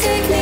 Take me.